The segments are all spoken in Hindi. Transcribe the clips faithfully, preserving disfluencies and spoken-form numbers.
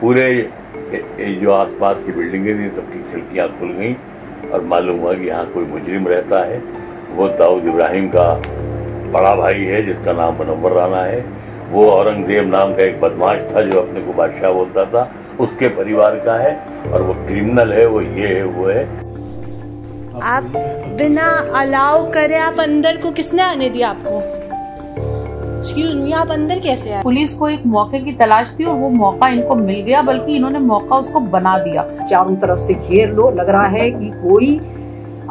पूरे जो आसपास की बिल्डिंगें थी सबकी खिड़कियां खुल गई और मालूम हुआ कि यहाँ कोई मुजरिम रहता है। वो दाऊद इब्राहिम का बड़ा भाई है जिसका नाम मुनव्वर राणा है। वो औरंगजेब नाम का एक बदमाश था जो अपने को बादशाह बोलता था, उसके परिवार का है और वो क्रिमिनल है, वो ये है वो है। आप बिना अलाउ करे आप अंदर को किसने आने दिया आपको? एक्सक्यूज मी, आप अंदर कैसे आए? पुलिस को एक मौके की तलाश थी और वो मौका इनको मिल गया, बल्कि इन्होंने मौका उसको बना दिया। चारों तरफ से घेर लो, लग रहा है कि कोई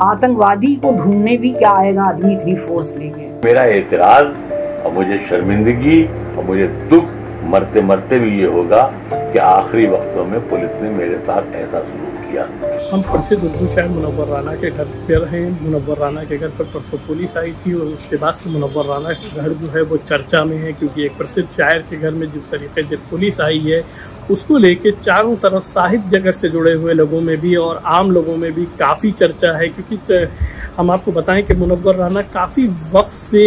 आतंकवादी को ढूंढने भी क्या आएगा आदमी इतनी फोर्स लेके। मेरा एतराज और मुझे शर्मिंदगी और मुझे दुख मरते मरते भी ये होगा कि आखिरी वक्तों में पुलिस ने मेरे साथ ऐसा सलूक किया। हम प्रसिद्ध उर्दू शायर मुनव्वर राणा के घर पे रहे। मुनव्वर राणा के घर पर परसों पुलिस आई थी और उसके बाद से मुनव्वर राणा का घर जो है वो चर्चा में है, क्योंकि एक प्रसिद्ध शायर के घर में जिस तरीके से पुलिस आई है उसको लेके चारों तरफ साहित्य जगत से जुड़े हुए लोगों में भी और आम लोगों में भी काफ़ी चर्चा है। क्योंकि हम आपको बताएं कि मुनव्वर राणा काफ़ी वक्त से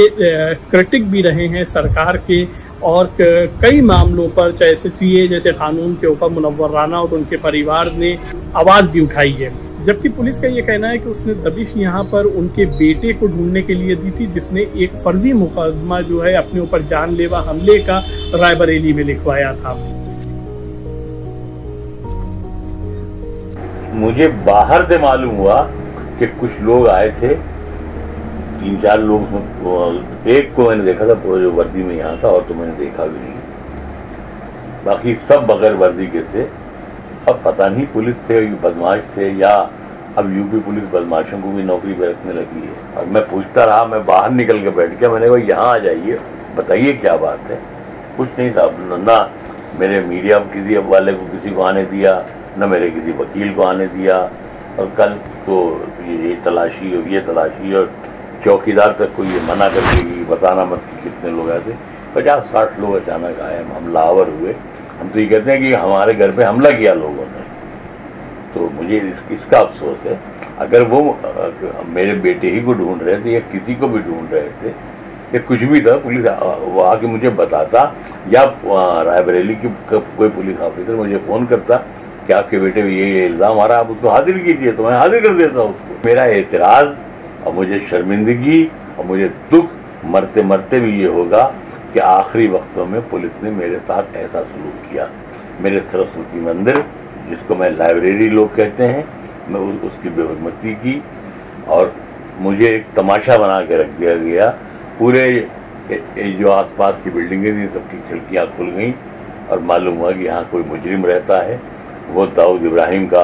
क्रिटिक भी रहे हैं सरकार के और कई मामलों पर, चाहे सीए जैसे कानून के ऊपर मुनव्वर राणा और उनके परिवार ने आवाज़ भी उठाई है। जबकि पुलिस का ये कहना है कि उसने दबिश यहाँ पर उनके बेटे को ढूंढने के लिए दी थी, जिसने एक फर्जी मुकदमा जो है अपने ऊपर जानलेवा हमले का रायबरेली में लिखवाया था। मुझे बाहर से मालूम हुआ कि कुछ लोग आए थे, तीन चार लोग, एक को मैंने देखा था पूरा जो वर्दी में यहाँ था और तो मैंने देखा भी नहीं, बाकी सब बगैर वर्दी के थे। अब पता नहीं पुलिस थे बदमाश थे या अब यूपी पुलिस बदमाशों को भी नौकरी पे रखने लगी है। और मैं पूछता रहा, मैं बाहर निकल के बैठ गया, मैंने कहा यहाँ आ जाइए बताइए क्या बात है। कुछ नहीं था, ना मेरे मीडिया किसी अब वाले को किसी को आने दिया, न मेरे किसी वकील को आने दिया। और कल तो ये तलाशी और ये तलाशी और चौकीदार तक को ये मना करके कि बताना मत कि कितने लोग आए थे। पचास साठ लोग अचानक आए, हमलावर हुए। हम तो ये कहते हैं कि हमारे घर पे हमला किया लोगों ने, तो मुझे इस, इसका अफसोस है। अगर वो मेरे बेटे ही को ढूंढ रहे थे या किसी को भी ढूंढ रहे थे या कुछ भी था, पुलिस वो आके मुझे बताता या रायबरेली की कोई पुलिस ऑफिसर मुझे फ़ोन करता कि आपके बेटे पर ये इल्ज़ाम आ रहा है, आप उसको हाजिर कीजिए, तो मैं हाजिर कर देता उसको। मेरा एतराज़ और मुझे शर्मिंदगी और मुझे दुख मरते मरते भी ये होगा कि आखिरी वक्तों में पुलिस ने मेरे साथ ऐसा सलूक किया। मेरे सरस्वती मंदिर जिसको मैं लाइब्रेरी लोग कहते हैं, मैं उसकी बेहरमती की और मुझे एक तमाशा बना के रख दिया गया। पूरे जो आसपास की बिल्डिंगें थी सबकी खिड़कियां खुल गई और मालूम हुआ कि यहाँ कोई मुजरिम रहता है। वो दाऊद इब्राहिम का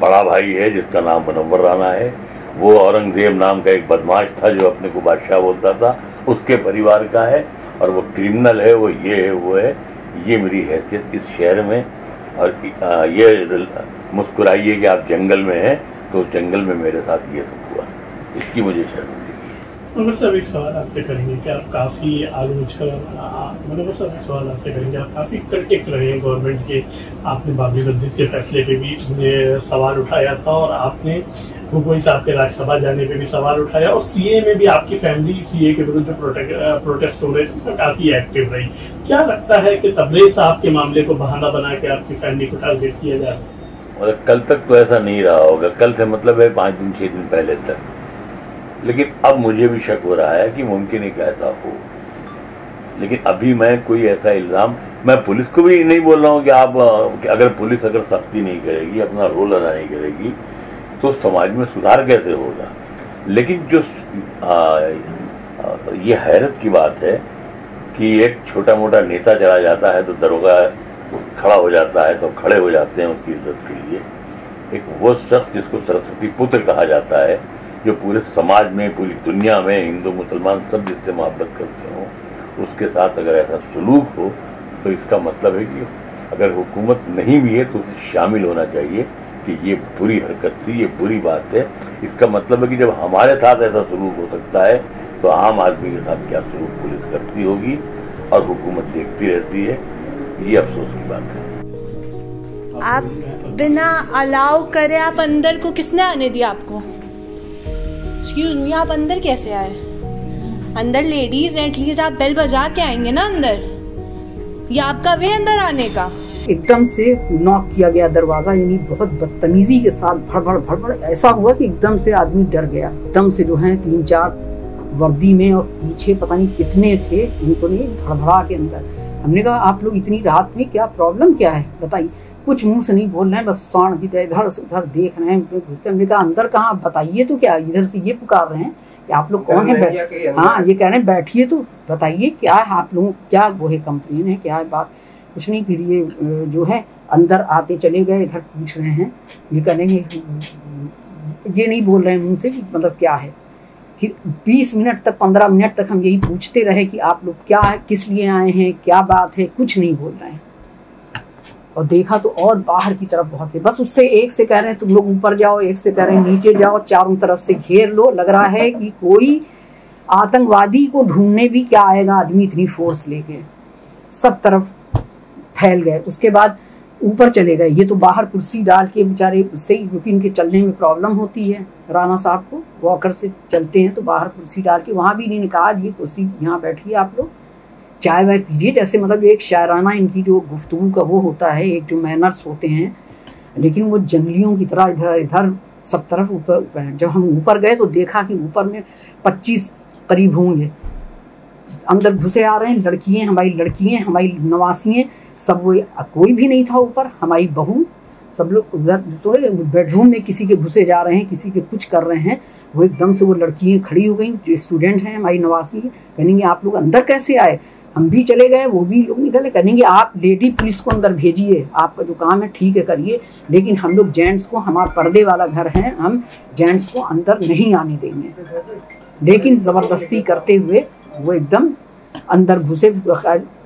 बड़ा भाई है जिसका नाम मुनव्वर राणा है। वो औरंगजेब नाम का एक बदमाश था जो अपने को बादशाह बोलता था, उसके परिवार का है और वो क्रिमिनल है, वो ये है वो है। ये मेरी हैसियत इस शहर में। और ये मुस्कुराइए कि आप जंगल में हैं, तो जंगल में मेरे साथ ये सब हुआ, इसकी मुझे शर्मिंदगी है। मुनव्वर साहब, एक सवाल आपसे करेंगे कि आप काफ़ी आलोचना मुनव्वर साहब एक सवाल आपसे करेंगे आप काफ़ी क्रिटिक रहे हैं गवर्नमेंट के। आपने बाबरी मस्जिद के फैसले पर भी सवाल उठाया था और आपने गोगोई साहब के राज्यसभा जाने पे भी सवाल उठाया और सीए में भी आपकी फैमिली सीए के विरुद्ध प्रोटेस्ट हो रहे थे, उसमें काफी एक्टिव रही। क्या लगता है कि तबरेज साहब के मामले को बहाना बना के आपकी फैमिली को टारगेट किया जा रहा है? कल तक तो ऐसा नहीं रहा होगा, कल से मतलब है पाँच दिन छः दिन पहले तक, लेकिन अब मुझे भी शक हो रहा है कि मुमकिन है कि ऐसा हो। लेकिन अभी मैं कोई ऐसा इल्ज़ाम मैं पुलिस को भी नहीं बोल रहा हूँ कि आप अगर पुलिस अगर सख्ती नहीं करेगी, अपना रोल अदा नहीं करेगी तो समाज में सुधार कैसे होगा। लेकिन जो आ, आ, ये हैरत की बात है कि एक छोटा मोटा नेता चला जाता है तो दरोगा खड़ा हो जाता है, सब खड़े हो जाते हैं उसकी इज्जत के लिए। एक वो शख्स जिसको सरस्वती पुत्र कहा जाता है, जो पूरे समाज में पूरी दुनिया में हिंदू मुसलमान सब जिससे मोहब्बत करते हों, उसके साथ अगर ऐसा सलूक हो तो इसका मतलब है कि अगर हुकूमत नहीं भी है तो उसे शामिल होना चाहिए कि ये बुरी हरकत थी, ये बुरी बात है। इसका मतलब है कि जब हमारे साथ ऐसा सलूक हो सकता है तो आम आदमी के साथ क्या सलूक पुलिस करती होगी और हुकूमत देखती रहती है, ये अफसोस की बात है। आप बिना अलाउ करे आप अंदर को किसने आने दिया आपको? एक्सक्यूज मी, आप अंदर कैसे आए? अंदर लेडीज एटलीस्ट आप बेल बजा के आएंगे ना अंदर, ये आपका वे अंदर आने का। एकदम से नॉक किया गया दरवाजा, यानी बहुत बदतमीजी के साथ भड़बड़ भड़बड़। ऐसा हुआ कि एकदम से आदमी डर गया। एकदम से जो है तीन चार वर्दी में और पीछे पता नहीं कितने थे, उनको ने भड़बड़ा के अंदर। हमने कहा आप लोग इतनी रात में क्या प्रॉब्लम क्या है बताइए। कुछ मुंह से नहीं बोल रहे हैं, बस साण की तरह इधर से उधर देख रहे हैं, घुसते। हमने कहा अंदर कहाँ, आप बताइए तो क्या। इधर से ये पुकार रहे हैं कि आप लोग कौन है। हाँ, ये कह रहे हैं बैठिए तो बताइए क्या है आप लोगों, क्या वो है कंप्लेन है क्या है बात। कुछ नहीं, फिर ये जो है अंदर आते चले गए, इधर पूछ रहे हैं ये करेंगे, ये नहीं बोल रहे हैं मुंह से कि मतलब क्या है। फिर बीस मिनट तक पंद्रह मिनट तक हम यही पूछते रहे कि आप लोग क्या है, किस लिए आए हैं, क्या बात है। कुछ नहीं बोल रहे हैं। और देखा तो और बाहर की तरफ बहुत है, बस उससे एक से कह रहे हैं तुम लोग ऊपर जाओ, एक से कह रहे हैं नीचे जाओ, चारों तरफ से घेर लो। लग रहा है कि कोई आतंकवादी को ढूंढने भी क्या आएगा आदमी, इतनी फोर्स लेके सब तरफ फैल गए। उसके बाद ऊपर चले गए। ये तो बाहर कुर्सी डाल के बेचारे उससे, क्योंकि इनके चलने में प्रॉब्लम होती है राणा साहब को, वॉकर से चलते हैं तो बाहर कुर्सी डाल के। वहाँ भी इन्होंने कहा ये कुर्सी यहाँ बैठिए, आप लोग चाय वाय पीजिए। जैसे मतलब एक शायराना इनकी जो गुफ्तगू का वो होता है, एक जो मैनर्स होते हैं, लेकिन वो जंगलियों की तरह इधर इधर सब तरफ ऊपर ऊपर हैं। जब हम ऊपर गए तो देखा कि ऊपर में पच्चीस करीब होंगे अंदर घुसे आ रहे हैं। लड़कियाँ हमारी लड़कियाँ हमारी नवासियाँ सब, वो कोई भी नहीं था ऊपर। हमारी बहू सब लोग उधर, तो बेडरूम में किसी के घुसे जा रहे हैं, किसी के कुछ कर रहे हैं। वो एकदम से वो लड़कियाँ खड़ी हो गई जो स्टूडेंट हैं हमारी नवासी, कहेंगे आप लोग अंदर कैसे आए। हम भी चले गए, वो भी लोग निकले, कहेंगे आप लेडी पुलिस को अंदर भेजिए, आपका जो काम है ठीक है करिए, लेकिन हम लोग जेंट्स को, हमारा पर्दे वाला घर है, हम जेंट्स को अंदर नहीं आने देंगे। लेकिन ज़बरदस्ती करते हुए वो एकदम अंदर घुसे।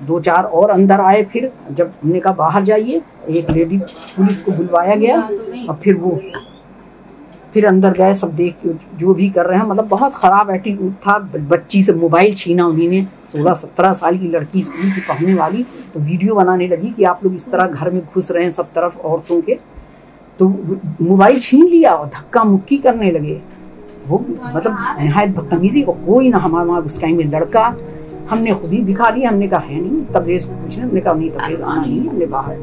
दो चार और अंदर आए। फिर जब हमने कहा बाहर जाइए, एक लेडी पुलिस को बुलवाया गया और फिर वो फिर अंदर गए। सब देख के जो भी कर रहे हैं, मतलब बहुत ख़राब एटीट्यूड था। बच्ची से मोबाइल छीना उन्हीं ने, सोलह सत्रह साल की लड़की स्कूल की पढ़ने वाली, तो वीडियो बनाने लगी कि आप लोग इस तरह घर में घुस रहे हैं सब तरफ औरतों के। तो मोबाइल छीन लिया और धक्का मुक्की करने लगे। वो मतलब नहायत बदतमीजी। और कोई ना हमारे वहाँ उस टाइम में लड़का, हमने खुद ही दिखा लिया। हमने कहा है नहीं, तबरेज को पूछने, हमने कहा नहीं तबरेज आना नहीं, हमने बाहर।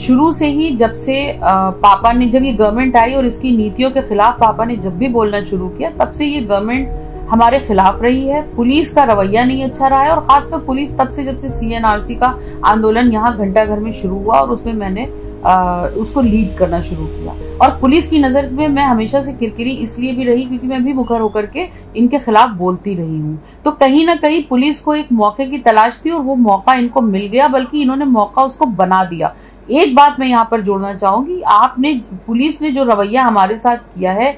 शुरू से ही जब से पापा ने, जब ये गवर्नमेंट आई और इसकी नीतियों के खिलाफ पापा ने जब भी बोलना शुरू किया, तब से ये गवर्नमेंट हमारे खिलाफ रही है। पुलिस का रवैया नहीं अच्छा रहा है, और खासकर पुलिस तब से जब से सीएनआरसी का आंदोलन यहाँ घंटाघर में शुरू हुआ और उसमें मैंने आ, उसको लीड करना शुरू किया। और पुलिस की नज़र में मैं हमेशा से किरकिरी इसलिए भी रही क्योंकि मैं भी मुखर होकर के इनके खिलाफ बोलती रही हूँ। तो कहीं ना कहीं पुलिस को एक मौके की तलाश थी और वो मौका इनको मिल गया, बल्कि इन्होंने मौका उसको बना दिया। एक बात मैं यहाँ पर जोड़ना चाहूंगी, आपने पुलिस ने जो रवैया हमारे साथ किया है,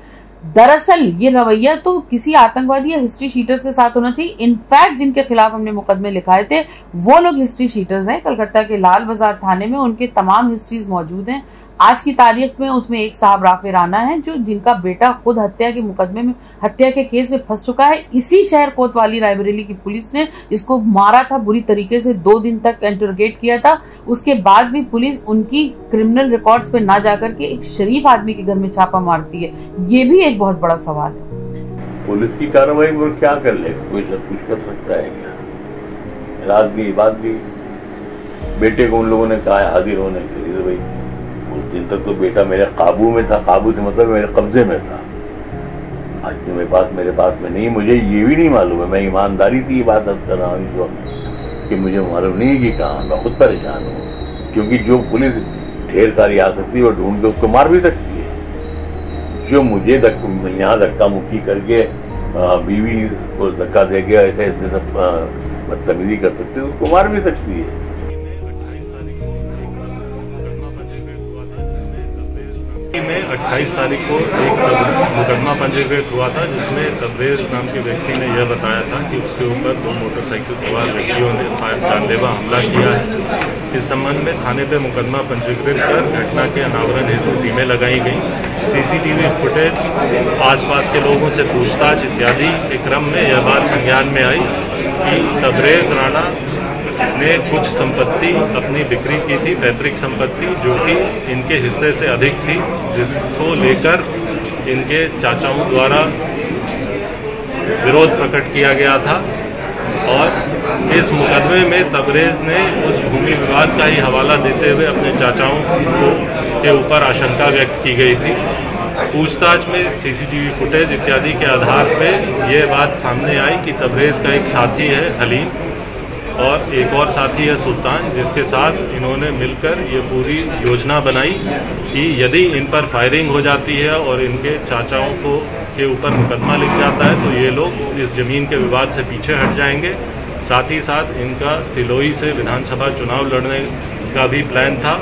दरअसल ये रवैया तो किसी आतंकवादी या हिस्ट्री शीटर्स के साथ होना चाहिए। इनफैक्ट जिनके खिलाफ हमने मुकदमे लिखाए थे वो लोग हिस्ट्री शीटर्स हैं। कलकत्ता के लाल बाजार थाने में उनके तमाम हिस्ट्रीज मौजूद हैं। आज की तारीख में उसमें एक साहब राफे राणा है जो, जिनका बेटा खुद हत्या के मुकदमे में, हत्या के केस में फंस चुका है। इसी शहर कोतवाली रायबरेली की पुलिस ने इसको मारा था बुरी तरीके से, दो दिन तक इंटरोगेट किया था। उसके बाद भी पुलिस उनकी क्रिमिनल रिकॉर्ड्स पे ना जाकर के एक शरीफ आदमी के घर में छापा मारती है, ये भी एक बहुत बड़ा सवाल है। पुलिस की कार्रवाई पर क्या कर ले, कोई सब कुछ कर सकता है क्या। रात भी बात भी, बेटे को उन लोगों ने कहा हाजिर होने के लिए, भाई उस दिन तक तो बेटा मेरे काबू में था। काबू से मतलब मेरे कब्जे में था। आज तो मेरे पास मेरे पास में नहीं, मुझे ये भी नहीं मालूम है। मैं ईमानदारी से ये बात कर रहा हूँ इस वक्त कि मुझे मालूम नहीं है कि कहाँ। मैं खुद परेशान हूँ क्योंकि जो पुलिस ढेर सारी आ सकती है वो ढूंढ के उसको मार भी सकती है। जो मुझे यहाँ धक्का मुक्की करके बीवी को धक्का दे के ऐसे ऐसे सब बदतमीजी कर सकती है, उसको मार भी सकती है। में अट्ठाईस तारीख को एक मुकदमा पंजीकृत हुआ था जिसमें तबरेज नाम के व्यक्ति ने यह बताया था कि उसके ऊपर दो मोटरसाइकिल सवार व्यक्तियों ने जानलेवा हमला किया है। इस संबंध में थाने पे मुकदमा पंजीकृत कर घटना के अनावरण हेतु टीमें लगाई गई। सीसीटीवी फुटेज, आसपास के लोगों से पूछताछ इत्यादि के क्रम में यह बात संज्ञान में आई कि तबरेज राणा ने कुछ संपत्ति अपनी बिक्री की थी, पैतृक संपत्ति जो कि इनके हिस्से से अधिक थी, जिसको लेकर इनके चाचाओं द्वारा विरोध प्रकट किया गया था और इस मुकदमे में तबरेज ने उस भूमि विवाद का ही हवाला देते हुए अपने चाचाओं को के ऊपर आशंका व्यक्त की गई थी। पूछताछ में सीसीटीवी फुटेज इत्यादि के आधार पर यह बात सामने आई कि तबरेज का एक साथी है अलीम और एक और साथी है सुल्तान, जिसके साथ इन्होंने मिलकर ये पूरी योजना बनाई कि यदि इन पर फायरिंग हो जाती है और इनके चाचाओं को के ऊपर मुकदमा लिख जाता है तो ये लोग इस ज़मीन के विवाद से पीछे हट जाएंगे। साथ ही साथ इनका तिलोई से विधानसभा चुनाव लड़ने का भी प्लान था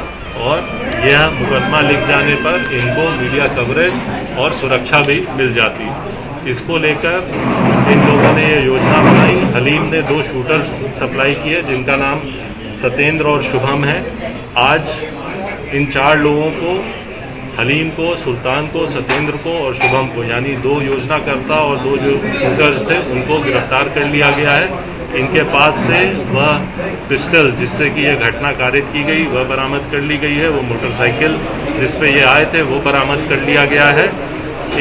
और यह मुकदमा लिख जाने पर इनको मीडिया कवरेज और सुरक्षा भी मिल जाती। इसको लेकर इन लोगों ने ये योजना बनाई। हलीम ने दो शूटर्स सप्लाई किए जिनका नाम सतेंद्र और शुभम है। आज इन चार लोगों को, हलीम को, सुल्तान को, सतेंद्र को और शुभम को, यानी दो योजनाकर्ता और दो जो शूटर्स थे उनको गिरफ्तार कर लिया गया है। इनके पास से वह पिस्टल जिससे कि यह घटना कारित की गई वह बरामद कर ली गई है, वो मोटरसाइकिल जिस पे ये आए थे वो बरामद कर लिया गया है।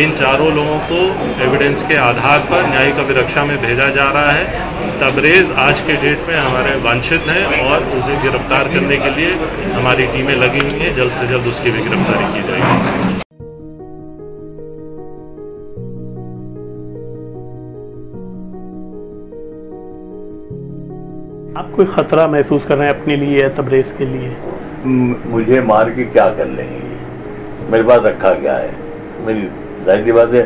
इन चारों लोगों को एविडेंस के आधार पर न्यायिक अभिरक्षा में भेजा जा रहा है। तबरेज आज के डेट में हमारे वांछित हैं और उसे गिरफ्तार करने के लिए हमारी टीमें लगी हुई हैं, जल्द से जल्द उसकी भी गिरफ्तारी की जाएगी। आप कोई खतरा महसूस कर रहे हैं अपने लिए या तबरेज के लिए? मुझे मार के क्या कर लेंगे, मेरे पास रखा क्या है? मेरी जाहिर सी बात है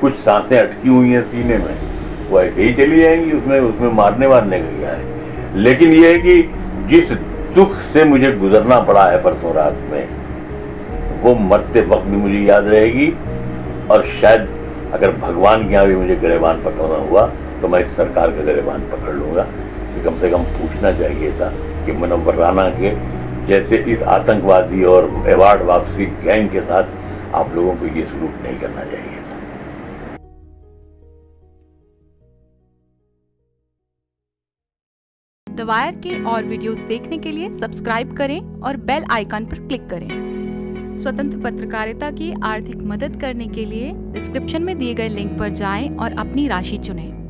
कुछ सांसें अटकी हुई हैं सीने में, वो ऐसे ही चली जाएंगी, उसमें उसमें मारने वारने का क्या है। लेकिन ये है कि जिस दुख से मुझे गुजरना पड़ा है परसों रात में, वो मरते वक्त भी मुझे याद रहेगी और शायद अगर भगवान के यहाँ भी मुझे गिरेबान पकड़ना हुआ तो मैं इस सरकार का गिरेबान पकड़ लूँगा कि कम से कम पूछना चाहिए था कि मुनव्वर राणा के जैसे इस आतंकवादी और अवार्ड वापसी गैंग के साथ आप लोगों को ये सलूक नहीं करना चाहिए था। द वायर के और वीडियोस देखने के लिए सब्सक्राइब करें और बेल आइकन पर क्लिक करें। स्वतंत्र पत्रकारिता की आर्थिक मदद करने के लिए डिस्क्रिप्शन में दिए गए लिंक पर जाएं और अपनी राशि चुनें।